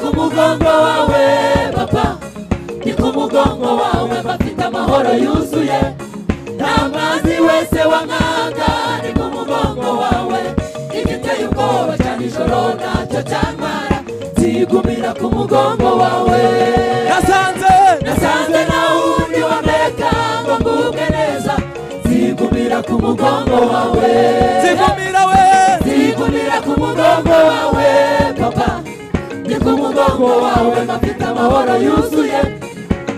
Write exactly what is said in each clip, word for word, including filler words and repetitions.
Kumugongo wawe papa, ni kumugongo wawe bafita mahoro yuzuye, namazi wese wanganga, ni kumugongo wawe igiteye ubwoba cyane ijoro nacyo cyamara, zigumira kumugongo wawe. Nasanze nasanze na undi wameka ngo nguke neza, zigumira kumugongo wawe, zigumira we zigumira kumugongo wawe papa, ni kumugongo wawe mapita mahoro yuzuye,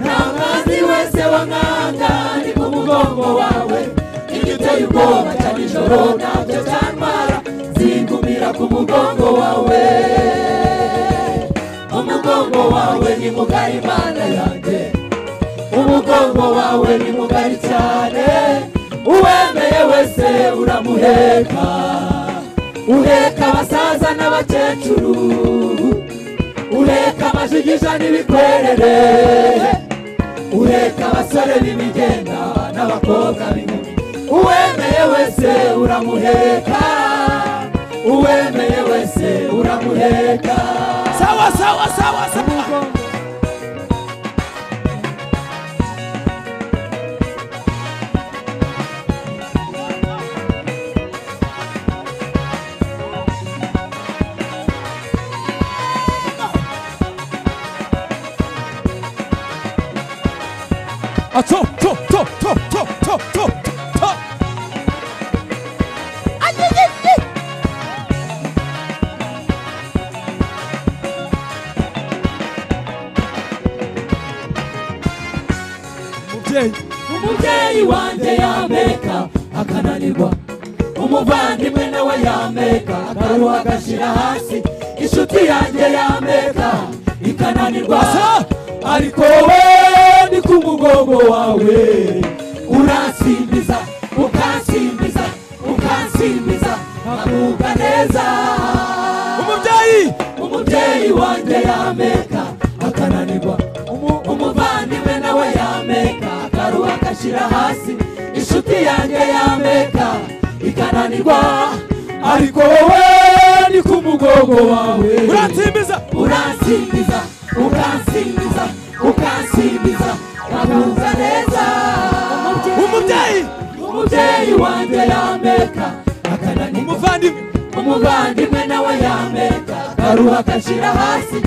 namazi wese wanganga, ni kumugongo wawe igiteye ubwoba cyane ijoro nacyo cyamara, zigumira kumugongo wawe. Umugongo wawe ni mugari Imana yanjye, umugongo wawe ni mugari cyane, uwemeye wese uramuheka, uheka abasaza n'abakecuru, uheka amajigija n'ibikwerere, uheka abasore b'imigenda n'abakobwa b'inkumi, uwemeye wese uramuheka, uwemeye wese uramuheka. Sawa sawa sawa sawa. Ato to to to to to to to. Ayeyeye. Umubyeyi umubyeyi wanjye yameka akananirwa, umuvandimwe nawe yameka akaruha agashira hasi, inshuti yanjye yameka ikananirwa, ariko we ni kumugongo wawe urasimbiza ukasimbiza ukasimbiza akuganeza. Umubyeyi umubyeyi wanjye yameka akananirwa, umuvandimwe nawe yameka akaruha agashira hasi, inshuti yanjye yameka ikananirwa, ariko wowe ni kumugongo wawe urasimbiza urasimbiza ukasimbiza ukasimbiza akuganeza. Umubyeyi umubyeyi wanjye yameka akananirwa, umuvandimwe umuvandimwe nawe yameka akaruha agashira hasi,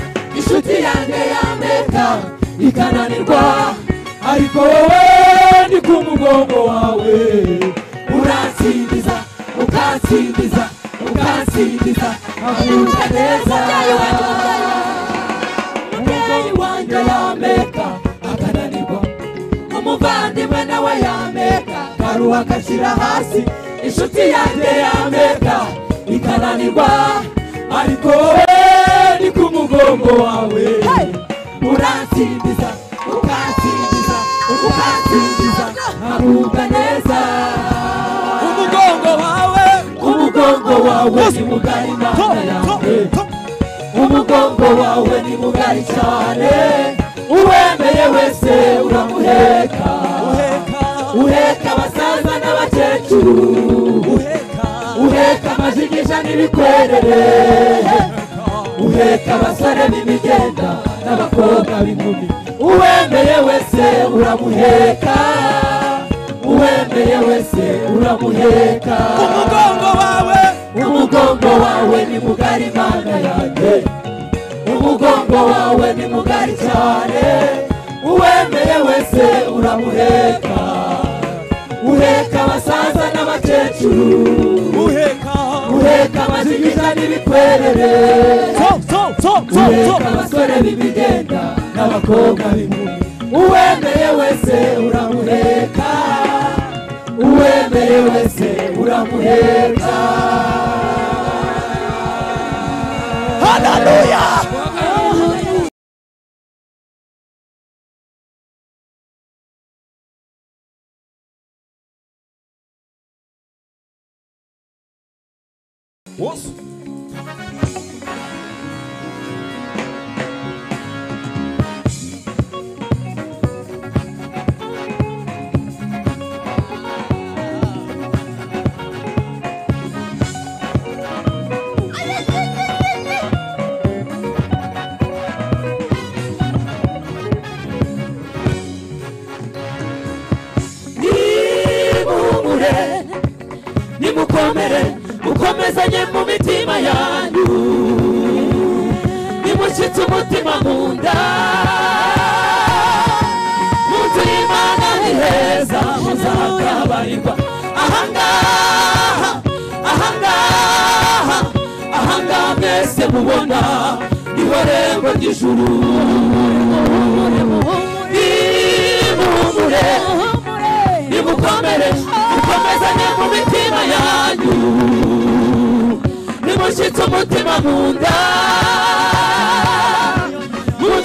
inshuti yanjye yameka ikananirwa, ariko wowe ni kumugongo wawe urasimbiza ukasimbiza ukasimbiza akuganeza. Yameka akananirwa, umuvandimwe nawe yameka akaruha agashira hasi, inshuti yanjye yameka ikananirwa, ariko ni kumugongo wawe uransimbiza ukansimbiza ukansimbiza akuganeza. Umugongo wawe umugongo wawe ni mugari Imana yanjye, umugongo wawe ni mugari cyane, uwemeye wese uramuheka, uheka abasaza n'abakecuru, uheka amajigija n'ibikwerere, uheka abasore b'imigenda n'abakobwa b'inkumi, uwemeye wese uramuheka, uwemeye wese uramuheka. Umugongo wawe umugongo wawe ni mugari Imana yanjye, umugongo wawe ni mugari cyane, uwemeye wese uramuheka, uheka abasaza n'abakecuru, uheka uheka amajigija n'ibikwerere, uheka abasore b'imigenda n'abakobwa b'inkumi, uwemeye wese uramuheka, uwemeye wese uramuheka. Hallelujah. What's mushitse umutima munda muzi Imana ni heza muzakabarirwa ahangaha ahangaha ahangaha mwese mubona ihorembo ry'ijuru nimumure nimukomere mukomezanye mu mitima yanyu nimushitse umutima munda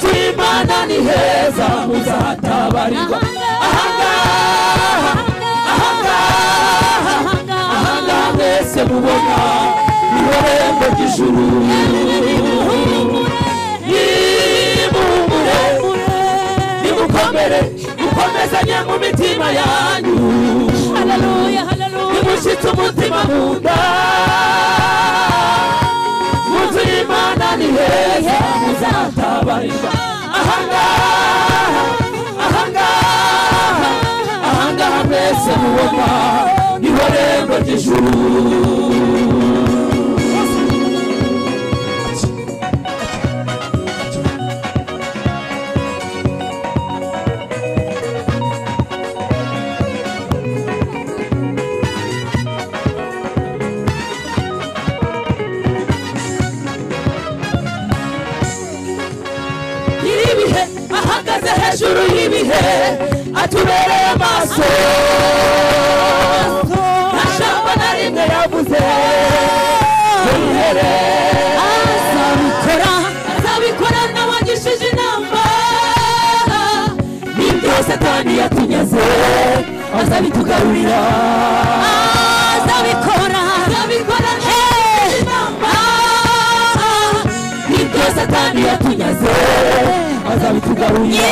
Imana ni heza muzatabarirwa ahangaha ahangaha ahangaha mwese mubona ihorembo ry'ijuru nimumure nimukomere mukomezanye mu mitima yanyu nimushitse umutima munda Imana ni heza muzatabarirwa ahangaha ahangaha ahangaha mwese mubona ihorembo ry'ijuru hejuru y'ibihe atubereye amaso nashamba na rimwe yavuze muhere azabikora azabikora n'abagishije inama n'ibyo Satani yatunyaze azabitugarurira azabikora azabikora n'abagishije inama n'ibyo Satani yatunyaze azabitugaruya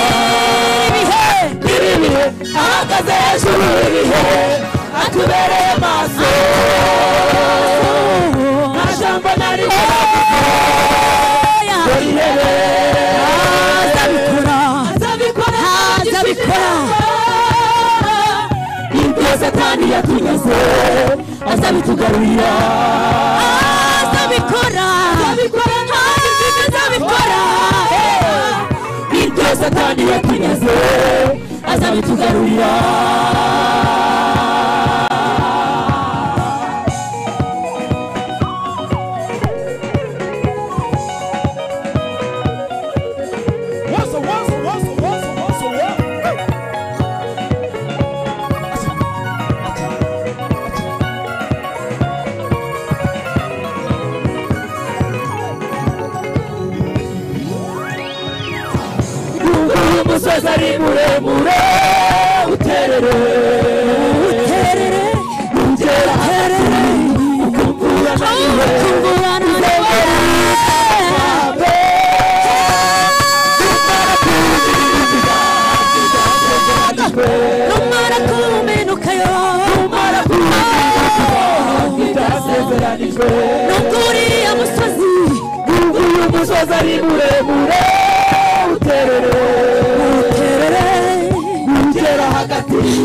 ibihe ibihe ahagaze hejuru ibihe atubereye amaso nashamba nari ibihe azabikora azabikora azabikora ibyo Satani yatunyaze azabitugaruya azabikora azabikora Satani yatinyaze azabitugarurira Zari mure mure uterere uterere uterere uterere ukumbura na iwe ukumbura na iwe abe numara kumi nuka numara kumi nuka yo numara kumi nuka yo nukuri ya musozi nukuri musozi zari mure mure uterere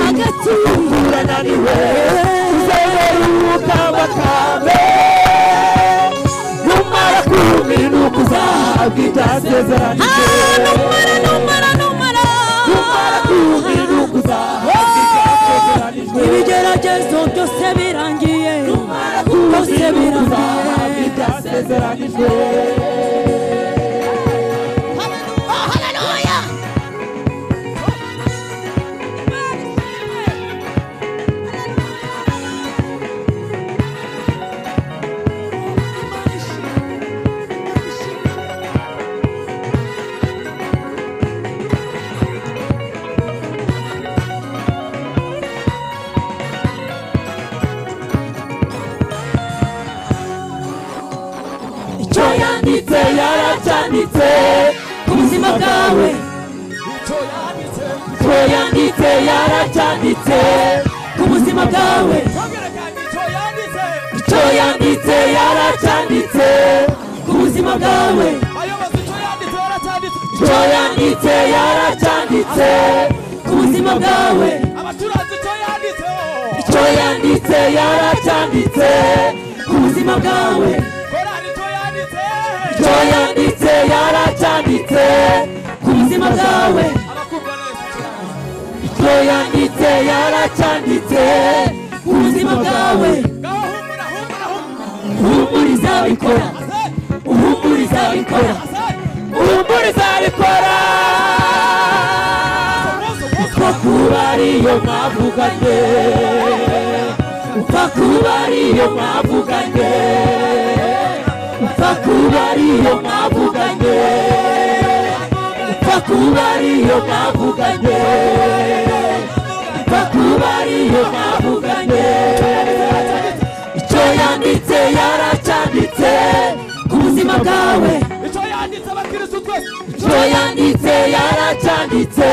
hagati ukura naniwe uzaberuka bakabe numara kumi nukuzabwita sezeranije numara numara numara numara kumi nukuzabwita sezeranije ibigeragezo byose birangiye numara kumi nukuzabwita sezeranije yaracyanditse kumuzima bwawe icyo yanditse yaracyanditse kumuzima bwawe icyo yanditse yaracyanditse kumuzima bwawe abaturage icyo yanditse yaracyanditse kumuzima bwawe icyo yanditse yaracyanditse yaracanditse yaracanditse ubuzima bwawe uhumuriza bikora uhumuriza bikora uhumuriza bikora ukakubariyo mwavuganye ukakubariyo mwavuganye ukakubariyo mwavuganye ukakubariyo mwavuganye Bakubariyo mavugane Icyo yanditse yaracanditse kubuzima bwawe Icyo yanditse bakirisu twese Icyo yanditse yaracanditse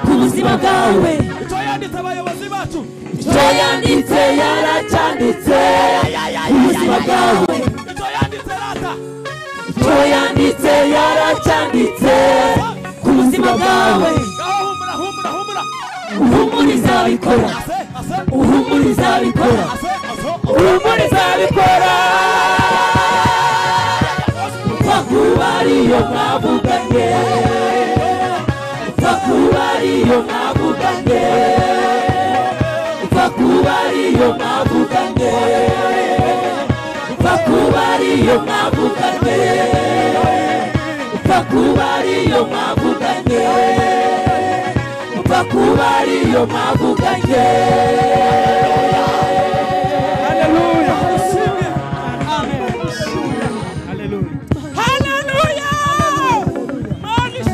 kubuzima bwawe Icyo yanditse abayobozi bacu Icyo yanditse yaracanditse kubuzima bwawe Icyo yanditse rata Icyo yanditse yaracanditse kubuzima bwawe Uhumuriza bikora Uhumuriza bikora Uhumuriza bikora Bakubariyo mwavuganye Bakubariyo mwavuganye Bakubariyo mwavuganye Bakubariyo mwavuganye Bakubariyo mwavuganye Bakubariyo mwavuganye Haleluya Haleluya Haleluya Haleluya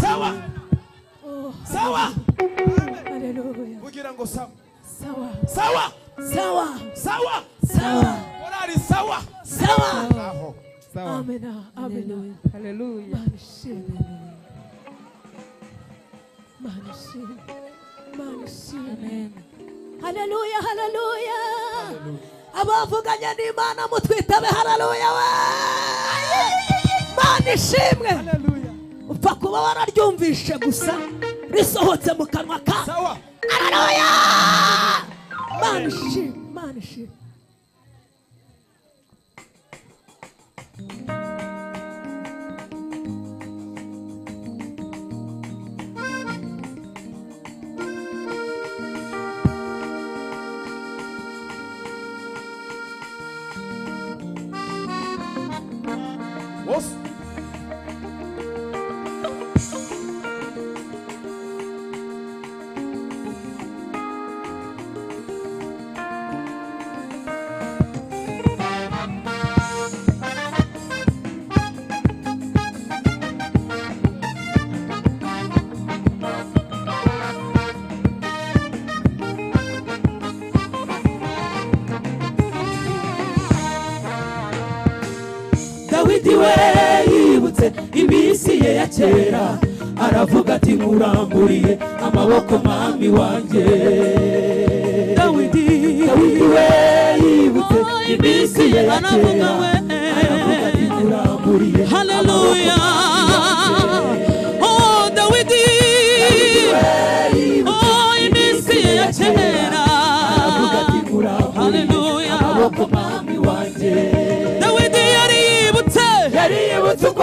Sawa Sawa Haleluya Ugira ngo sawa Sawa Sawa Sawa Sawa Sawa Orari sawa Sawa Sawa Amen Haleluya Haleluya Manishim, Manishim. Amen. Hallelujah, hallelujah. Abavuganya n'Imana mutwitabe hallelujah we. Manishimwe. Hallelujah. Upfa kuba wararyumvishe gusa risohotse mu kanwa ka. Sawa. Hallelujah. Manishim, Manishim. Imisiye ya kera aravuga ati nkuramburiye amaboko mami wanje Dawidi Dawidi we yibutse imisiye ya kera aravuga ati nkuramburiye haleluya oh Dawidi oh imisiye ya kera aravuga ati nkuramburiye haleluya amaboko mami wanje Tuko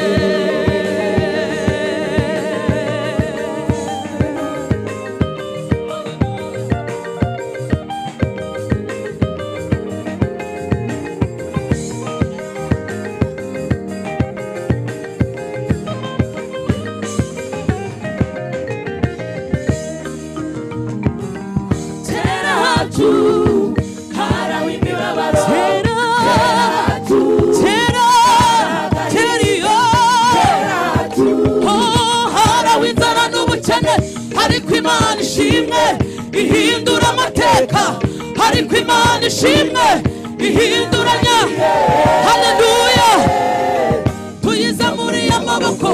Imana ishimwe ihindura amateka ariko Imana ishimwe ihinduranya haleluya tuyizamuri amaboko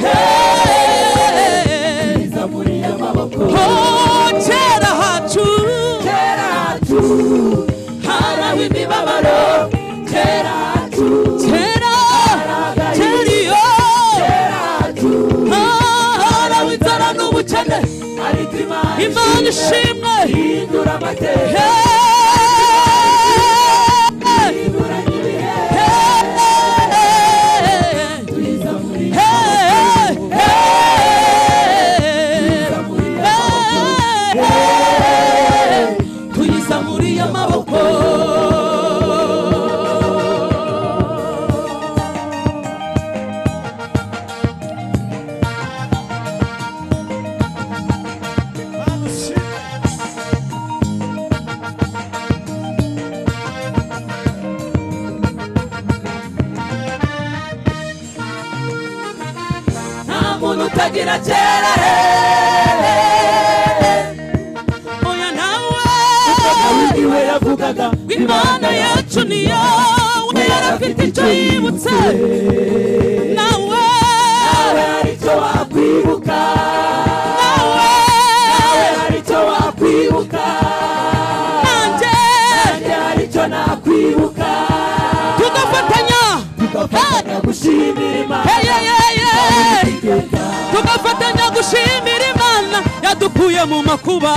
hey tuyizamuri amaboko Imana ishimwe, hindura amateka, hindura ibihe, twiza muri amaboko, twiza muri amaboko. Tagira kera oya nawe utabiwe yavugaga Imana yacu niyo yarafite icyo yibutse nawe nawe hari icyo wakwibuka nawe nawe hari icyo wakwibuka nanjye nanjye hari icyo nakwibuka tugafatanya tugafatanya gushimira Imana tugafatanya gushimira Imana yadukuye mu makuba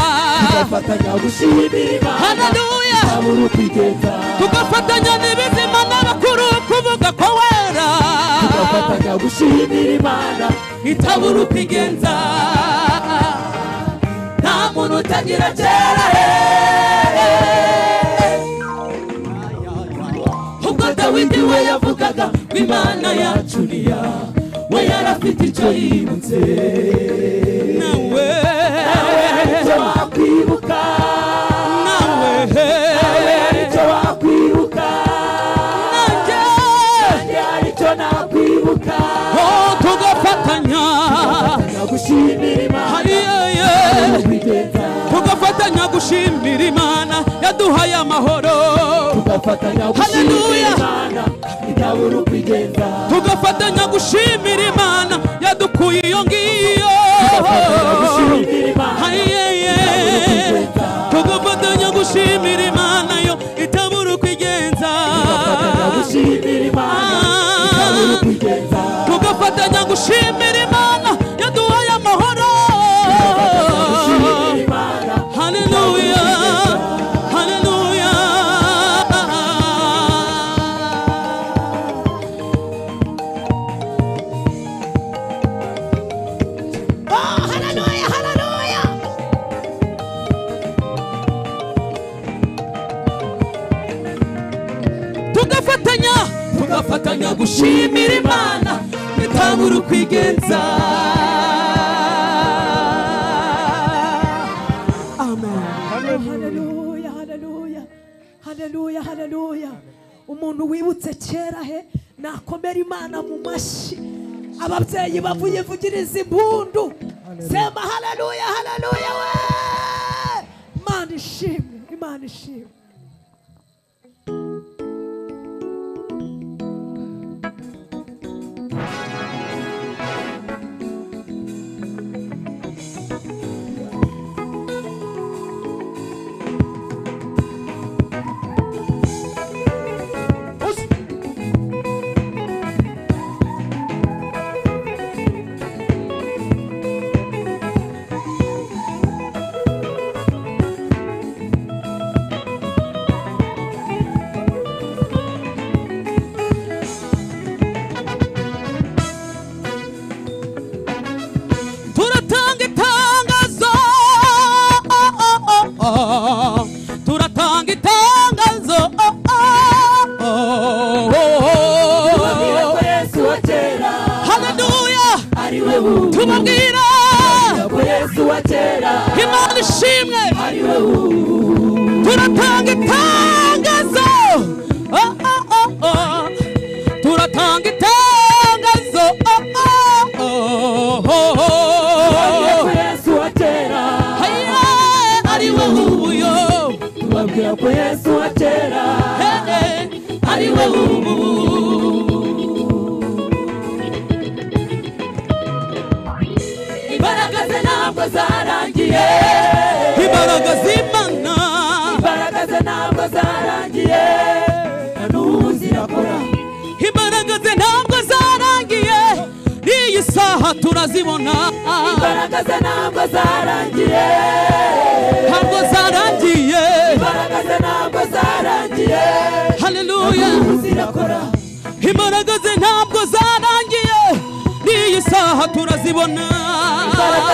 tugafatanya gushimira Imana haleluya tugafatanya n'ibizima n'abakuru kuvuga ko wera tugafatanya gushimira Imana itabura upigenza nta muntu utagira kera ubwo Dawidi we yavugaga Imana yacu niyo we yarafite icyo yibutse nawe nawe hari icyo wakwibuka nawe nawe hari icyo wakwibuka nanjye nanjye hari icyo nakwibuka oh tugafatanya gushimira Imana tugafatanya gushimira Imana yaduhaye amahoro tugafatanya gushimira Imana itabura upigenza tugafatanya gushimira Imana yadukuye iyo ngiyo tugafatanya gushimira Imana yo itabura upigenza tugafatanya gushimira Imana yaduhaye amahoro tugafatanya gushimira Imana itabura kwigenza amen haleluya haleluya haleluya haleluya umuntu wibutse kera he nakomera Imana mu mashi ababyeyi bavuye vugiriza imbundu sema haleluya haleluya we Imana ishimwe Imana ishimwe aha turazibona imbaraga ze ntabwo zarangiye ntabwo zarangiye imbaraga ze ntabwo zarangiye haleluya zirakora imbaraga ze ntabwo zarangiye niyi saha turazibona imbaraga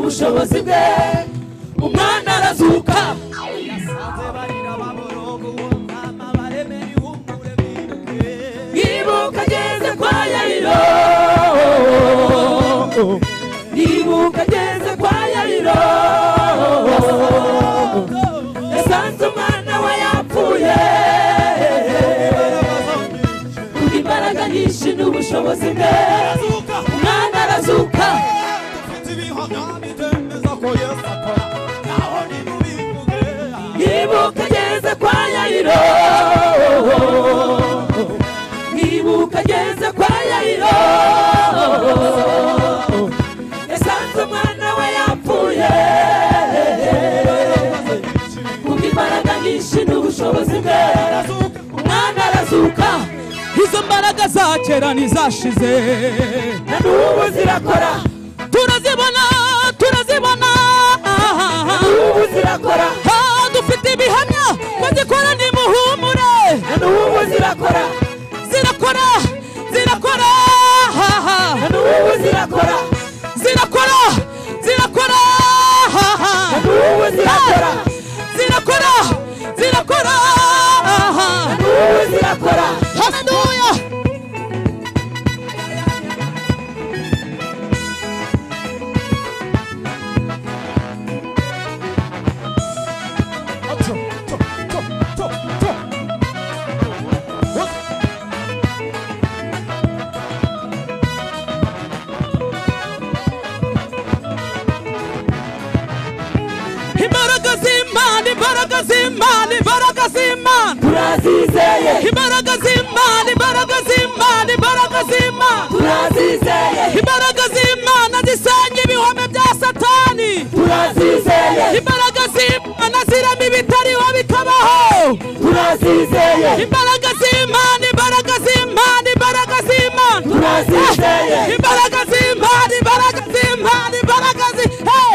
ubushobozi bwe umwana arazuka ibuka geze kwa Yairo ibuka geze kwa Yairo yasanze umwana we yapfuye imbaraga nyinshi n'ubushobozi bwe umwana arazuka Nibuka geze kwa Yairo yasanze umwana we yapfuye imbaraga nyinshi n'ubushobozi bwe umwana arazuka izo mbaraga za kera ntizashize na n'ubu zirakora turazibona turazibona na n'ubu zirakora dufite ibihamya bazikora nimuhumure na n'ubu zirakora zirakora zirakora na n'ubu zirakora zirakora zirakora na n'ubu zirakora zirakora zirakora na n'ubu zirakora haleluya Turazizeye imbaraga z'Imana imbaraga z'Imana imbaraga z'Imana turazizeye imbaraga z'Imana zisanga ibihome bya Satani turazizeye imbaraga z'Imana zirama ibitariho bikabaho turazizeye imbaraga z'Imana imbaraga z'Imana imbaraga z'Imana turazizeye imbaraga z'Imana imbaraga z'Imana imbaraga z'Imana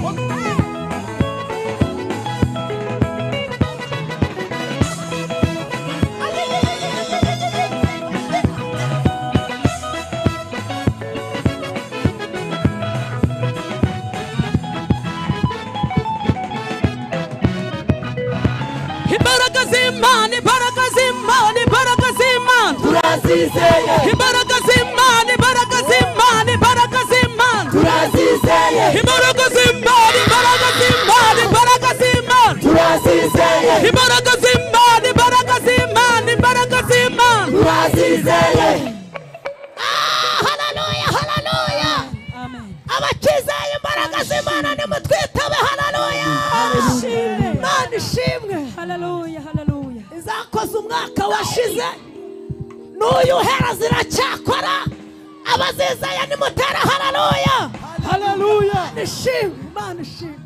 Turazizeye imbaraga z'Imana imbaraga z'Imana imbaraga z'Imana turazizeye imbaraga z'Imana imbaraga z'Imana imbaraga z'Imana turazizeye imbaraga z'Imana imbaraga z'Imana imbaraga z'Imana turazizeye ah haleluya haleluya amen abakizeye imbaraga z'Imana nimutwitabe haleluya Imana ishimwe haleluya haleluya izakoze umwaka washize Nuyu hera ziracyakora abazizaya ni mutara haleluya haleluya nishimwe Imana ishimwe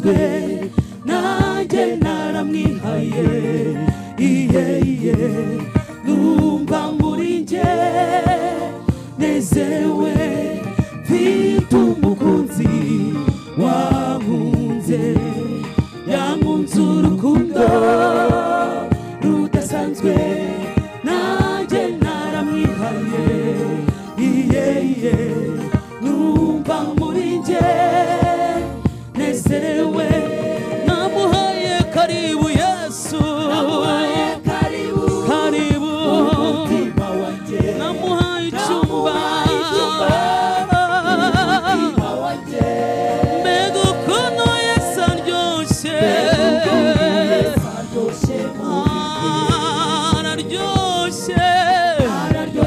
nzwe nanjye naramwihaye iye iye numva muri nje nezewe mfite umukunzi wankunze yankunze urukundo rudasanzwe nanjye naramwihaye iye iye numva muri nje nezewe namuhaye karibu Yesu namuhaye karibu karibu umutima wanjye namuhaye icyumba umutima wanjye mbega ukuntu Yesu aryoshye araryoshye araryoshye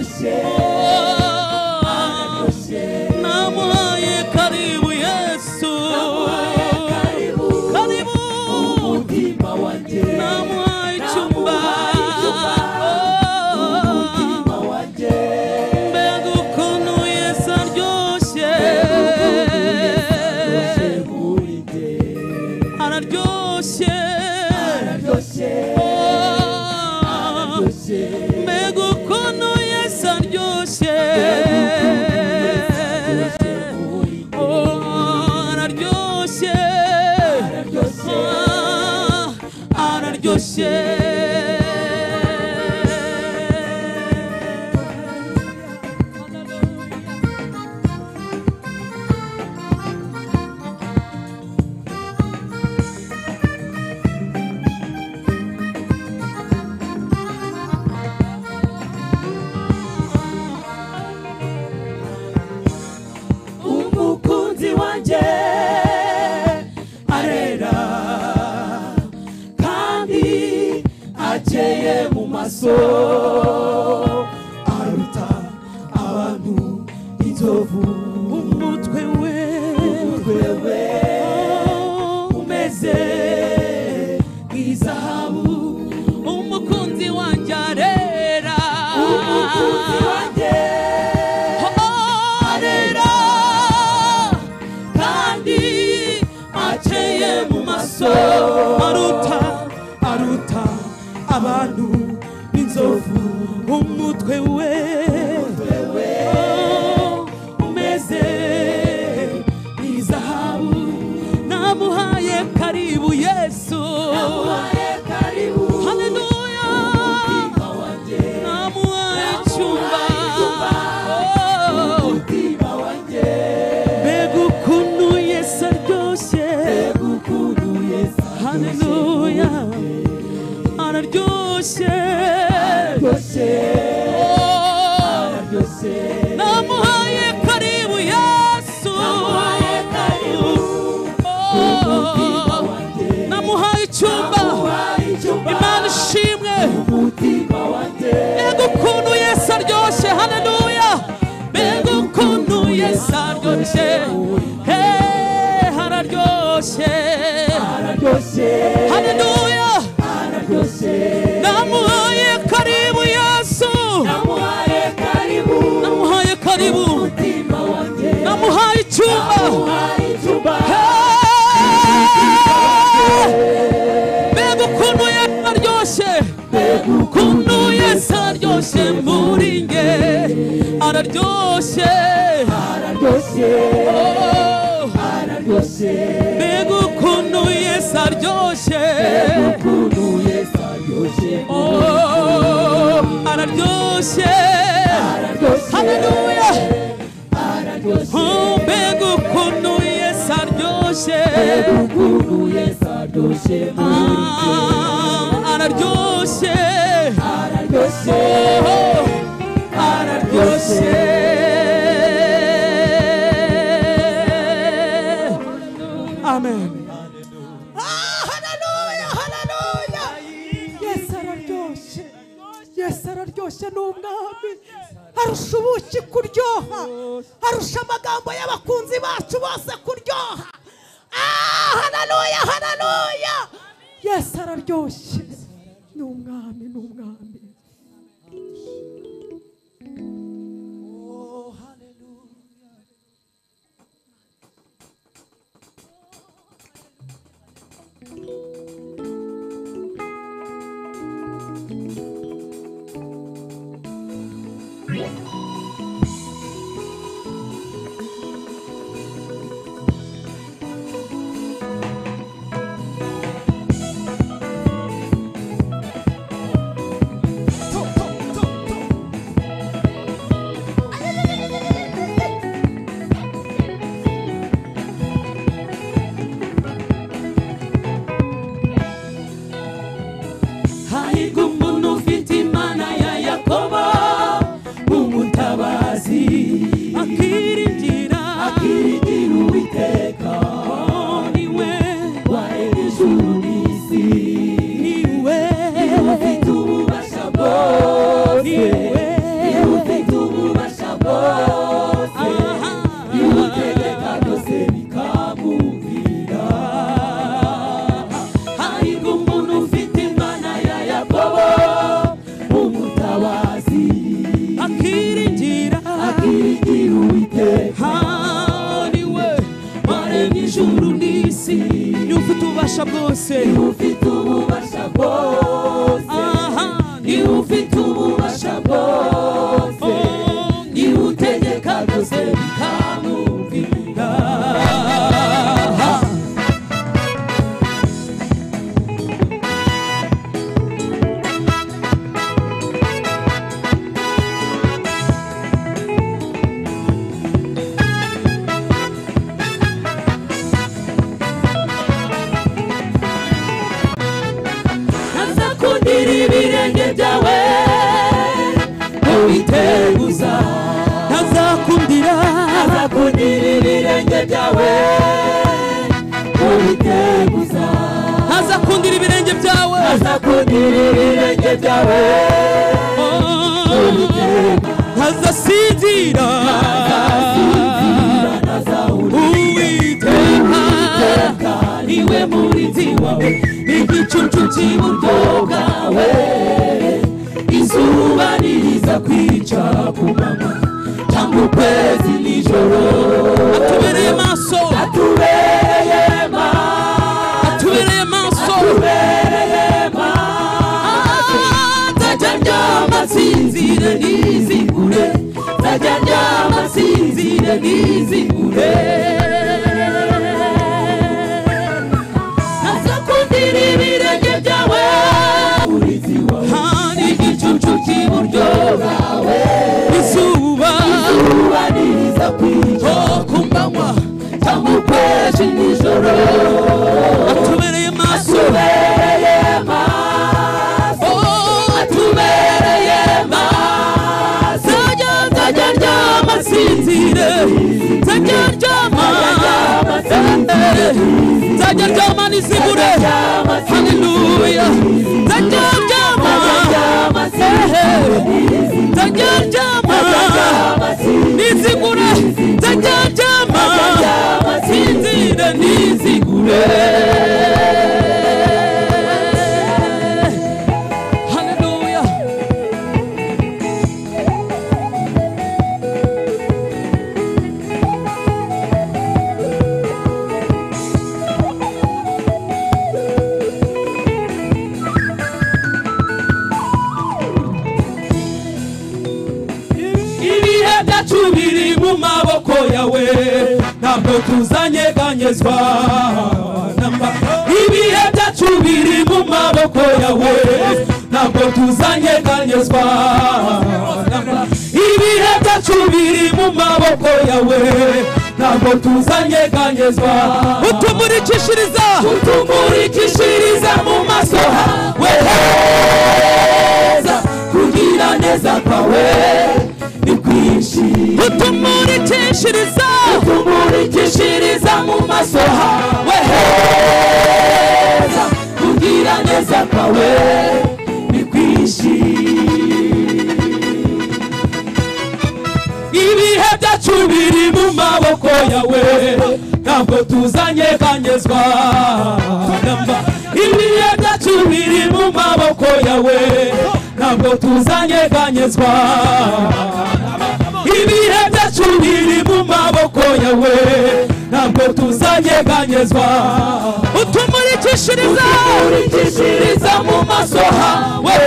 kurikishiriza kurikishiriza mu masoha we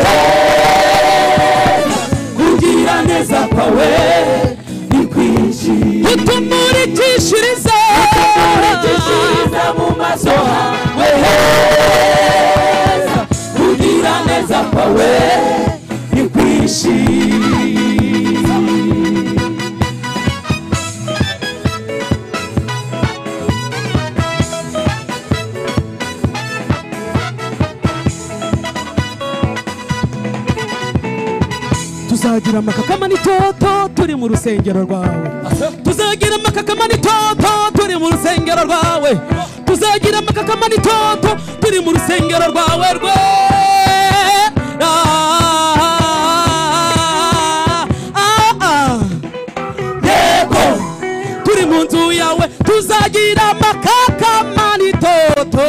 kugira neza pawe nikwishi utumurikishiriza kurikishiriza mu masoha we kugira neza pawe nikwishi. Tuzagira makakama ni toto turi mu rusengero rwawe, tuzagira makakama ni toto turi mu rusengero rwawe, tuzagira makakama ni toto turi mu rusengero rwawe rwe yego turi mu nzu yawe, tuzagira makakama ni toto.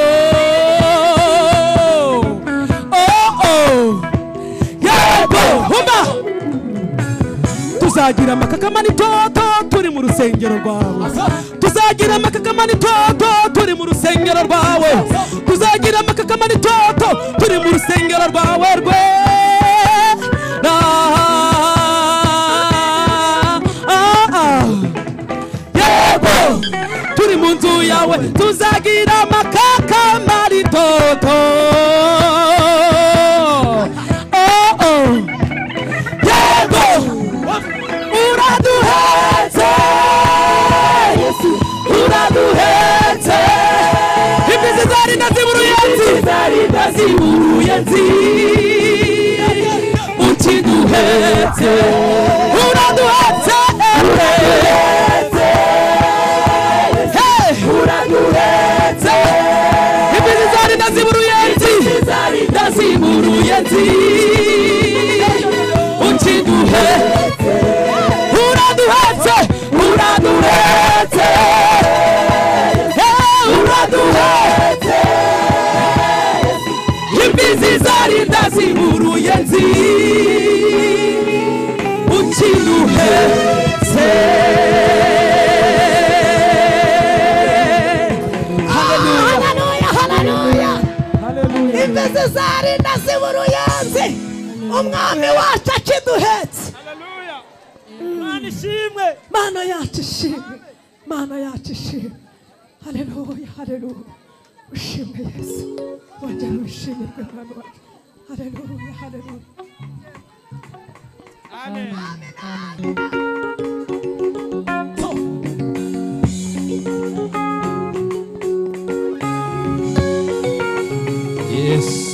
Tuzagira makakama ni toto turi mu rusengero rwawe, tuzagira makakama ni toto turi mu rusengero rwawe, tuzagira makakama ni toto turi mu rusengero rwawe rwe na ah ah yego turi mu nzu yawe, tuzagira makakama ni toto. Oh oh yego uraduhetse Yesu, uraduhetse ibizi zari ndaziburuyenzi zari ndaziburuyenzi ukiduhetse uraduhetse uraduhetse uraduhetse ibizi zari ndaziburuyenzi zari ndaziburuyenzi ukiduhetse uraduhetse uraduhetse ibizi zari ndaziburuyenzi ukiduhetse. Haleluya, haleluya, haleluya. Ibizi zari ndaziburuyenzi umwami wacu akiduhetse. Mana yacu ishimwe, Mana yacu ishimwe. Haleluya, haleluya. Ushimwe Yesu, wajya ushimirwe Mana wacu. Haleluya, haleluya. Amen. Yes.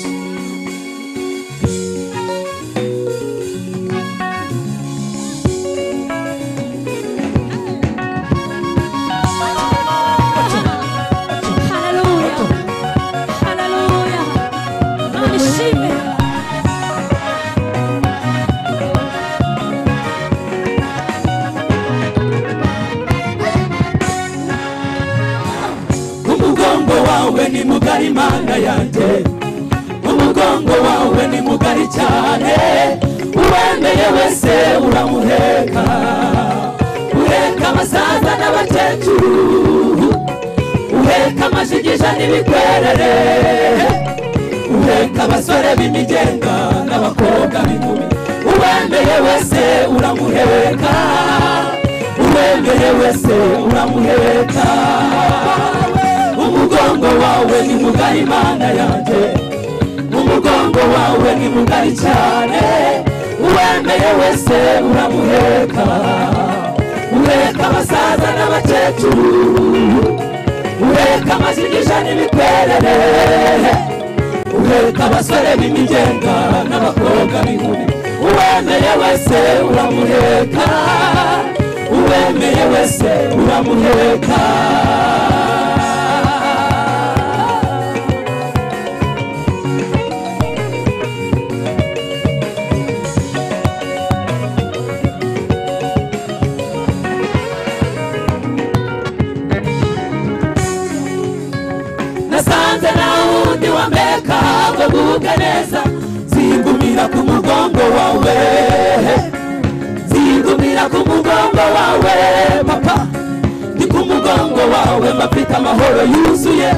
Imana yanjye umugongo wawe ni mugari cyane, uwemeye wese uramuheka, uheka amasaza n'abakecuru, uheka amashyigisha n'ibikwerere, uheka abasore b'imigenga n'abakobwa b'inkumi, uwemeye wese uramuheka, uwemeye wese uramuheka. Umugongo wawe ni mugari Imana yanjye, umugongo wawe ni mugari cyane, uwemeye wese uramuheka, uheka abasaza n'abakecuru, uheka amashyigisha n'ibikwerere, uheka abasore b'imigenga n'abakobwa b'inkumi, uwemeye wese uramuheka, uwemeye wese uramuheka. Zingumira kumugongo wawe, zingumira kumugongo wawe papa, ni kumugongo wawe mapita mahoro yuzuye,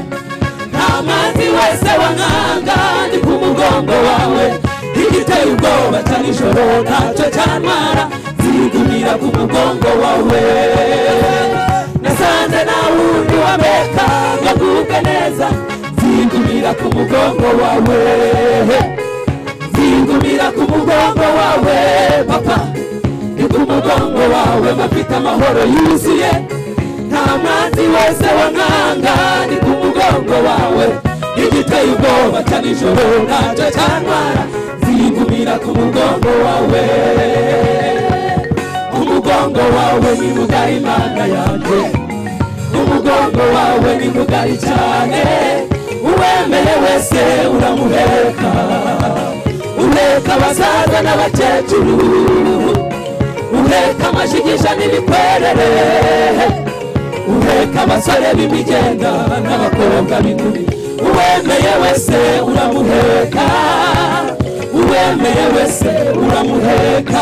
nta mazi wa Wese wanganga ni kumugongo wawe Igiteye ubwoba cya nijoro ntacyo cyantwara Zigumira kumugongo wawe Nasanze na wundi wameka ngakuke neza Zigumira kumugongo wawe Zigumira kumugongo wawe papa Ni kumugongo wawe mapita mahoro yuzuye Namazi wese wanganga ni kumugongo wawe Igiteye ubwoba cya nijoro ntacyo cyantwara Zigumira kumugongo wawe Kumugongo wawe ni muga imana yanjye Kumugongo wawe ni mugari cyane Uwemeye wese uramuheka Uheka abasaza n'abakecuru Uheka amashigisha n'ibikwerere Uheka abasore b'imigenga n'abakobwa b'inkumi Uwemeye wese uramuheka Uwemeye wese uramuheka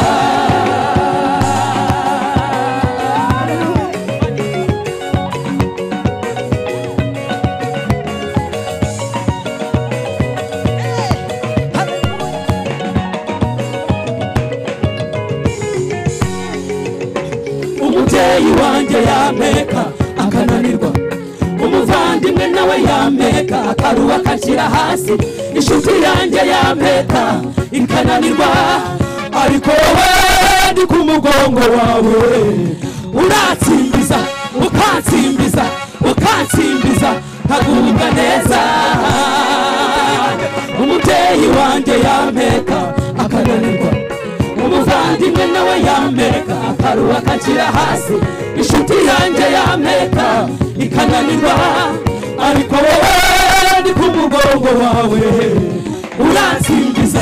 Umubyeyi wanjye yameka akananirwa Umuvandimwe nawe yameka akaruha akashyira hasi Inshuti yanjye yameka ikananirwa Ariko wowe ndi ku mugongo wawe Uratsimbiza, ukatsimbiza, ukatsimbiza Ntagubwa neza Umubyeyi wanjye yameka akananirwa Umuvandimwe nawe yameka akaruha akashyira hasi Inshuti yanjye yameka ikananirwa Ariko wowe ndi ku mugongo wawe Uratsimbiza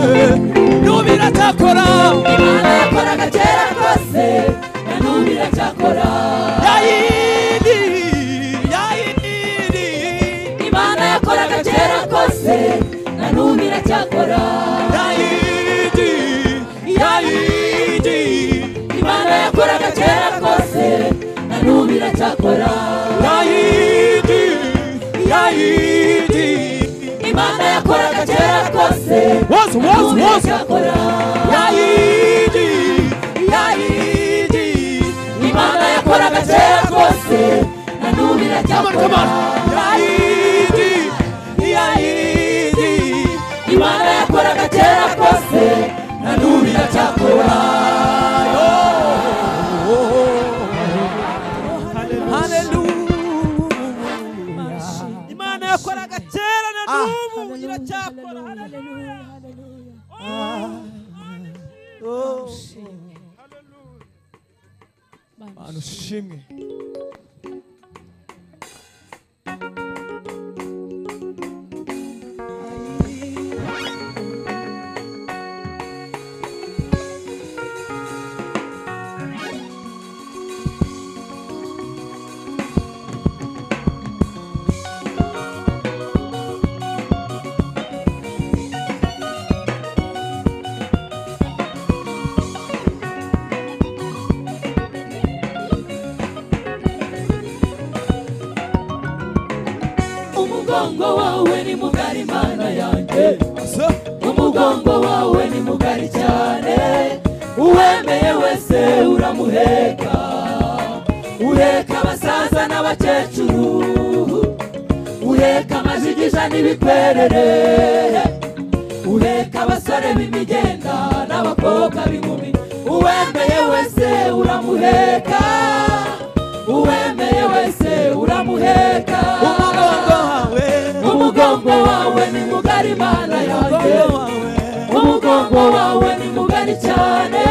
Numira chakora Imana yakora gatera kose ya numira chakora Yayindi Yayindi Imana yakora gatera kose ya numira chakora Yayindi Yayindi Imana yakora gatera kose ya numira chakora Yayindi Yayindi Imana yakora gatera kose was was was Yaidi Yaidi Imana yakora gatera kose na numira chakora Yaidi Yaidi Imana yakora gatera kose na numira chakora Hallelujah Imana yakora gatera Hallelujah, hallelujah. Oh, oh, hallelujah. Manushimi. Kumugongo wawe ni mugari mana yange Kumugongo wawe ni mugari chane Uwemeye wese uramuheka Uheka basaza na bakecuru Uheka majigija n'ibikwerere Uheka basore b'imigenda n'abakobwa b'inkumi Uwemeye wese uramuheka Uwemeye wese uramuheka Kumugongo wawe ni mugari mana yange Kumugongo wawe ni mugari chane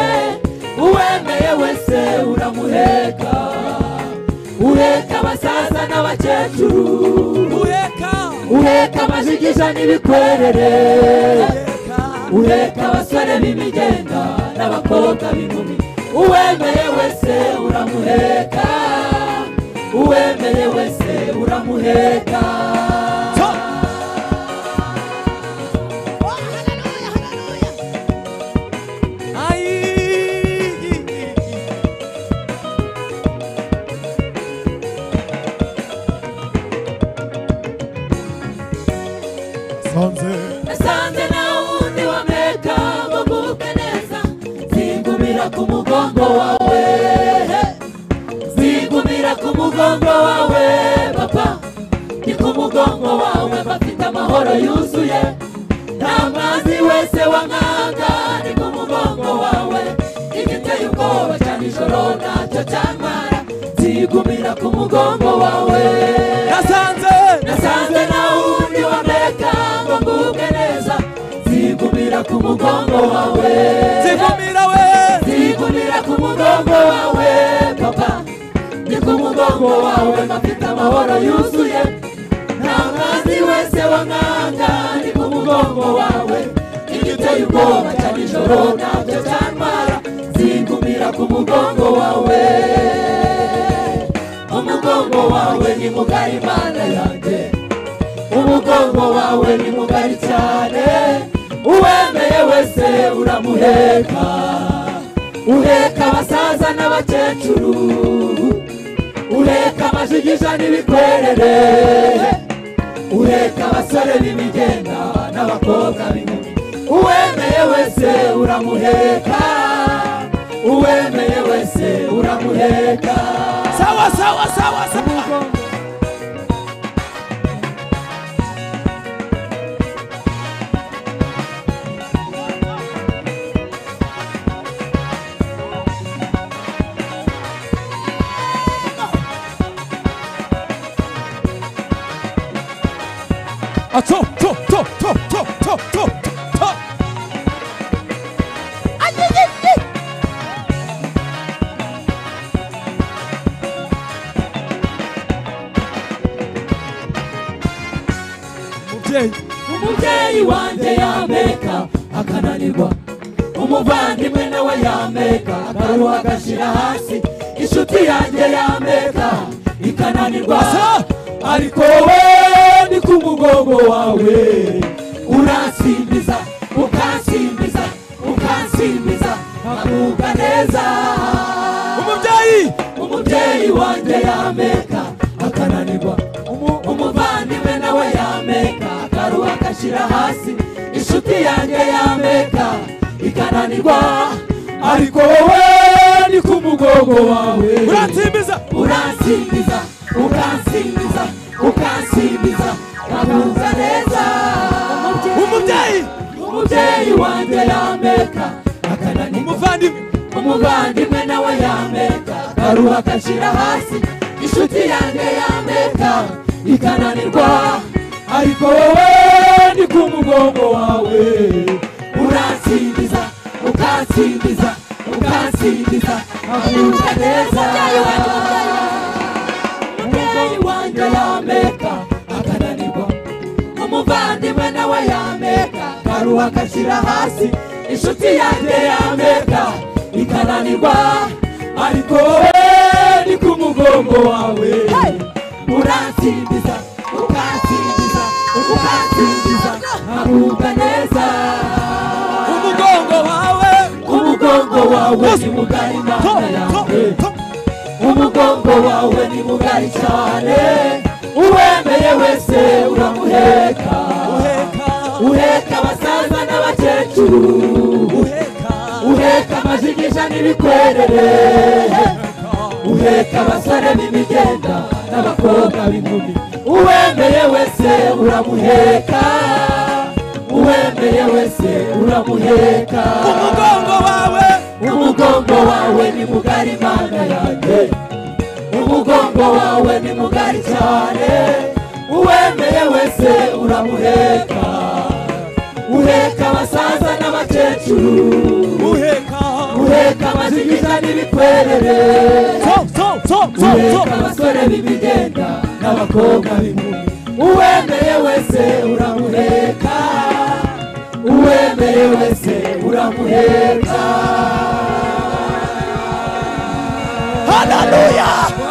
Uwemeye wese uramuheka Uheka basaza n'abakecuru Uheka majigija n'ibikwerere Uheka basore b'imigenda n'abakobwa b'inkumi Uwemeye wese uramuheka Uwemeye wese uramuheka Asante na undi wameka mbuke neza Zingumira kumugongo wawe Zingumira kumugongo wawe papa Ni kumugongo wawe bafita mahoro yuzuye Namazi wese wanganga Ni kumugongo wawe Igiteye ubwoba cya nijoro nacyo cyamara Zingumira kumugongo wawe Nasanze Nasanze na undi wameka Zigumira kumugongo wawe Zigumira we Zigumira kumugongo wawe papa Ni kumugongo wawe mafita mahoro yuzuye Namazi wese wanganga Ni kumugongo wawe Igiteye ubwoba cya nijoro nacyo cyamara Zigumira kumugongo wawe Umugongo wawe ni mugari Imana yange Umugongo wawe ni mugari cyane Uwemeye wese uramuheka Uheka basaza n'abakecuru Uheka majigija n'ibikwerere Uheka basore b'imigenda n'abakobwa b'inkumi Uwemeye wese uramuheka Uwemeye wese uramuheka Sawa sawa sawa sawa A to to to to to to to to I did it Mubyeyi Mubyeyi wanje ya meka akananirwa, umuvandimwe nawe yameka, akaruha agashyira hasi, inshuti yanjye yameka ikananirwa. Ariko we ni kumugongo wawe uransimbiza, ukansimbiza, ukansimbiza akuka neza. Umubyeyi, umubyeyi wanjye yameka akananirwa, umuvandimwe nawe yameka, akaruha agashyira hasi, inshuti yanjye yameka ikananirwa. Ariko wowe ni kumugongo wawe uransimbiza, uransimbiza, ukansimbiza, ukansimbiza akuka neza. Umubyeyi, umubyeyi wanjye yameka akananirwa, umuvandimwe nawe yameka, akaruha agashyira hasi, inshuti yanjye yameka ikananirwa. Ariko wowe ni kumugongo wawe uransimbiza, ukansimbiza, ukansimbiza akuka neza. Umubyeyi wanjye yameka akananirwa, umuvandimwe nawe yameka, akaruha agashyira hasi, inshuti yanjye yameka ikananirwa. Ariko ni kumugongo wawe uransimbiza, ukansimbiza, ukansimbiza akuka neza. Kumugongo wawe, kumugongo wawe ni mugari nawe, kumugongo wawe ni mugari cyane. Uwemeye wese uramuheka, uheka abasaza n'abakecuru, uheka amajigisha n'ibikwerere, uheka abasore b'imigenda n'abakobwa b'inkumi. Uwemeye wese uramuheka, uwemeye wese uramuheka. Umugongo wawe, umugongo wawe ni mugari Imana yanjye, umugongo wawe ni mugari cyane. Uwemeye wese uramuheka, uheka abasaza n'abakecuru, uheka, uheka amajigisha n'ibikwerere, uheka abasore b'imigenda n'abakobwa b'inkumi. Uwemeye wese uramuheka, uwemeye wese uramuheka. Hallelujah.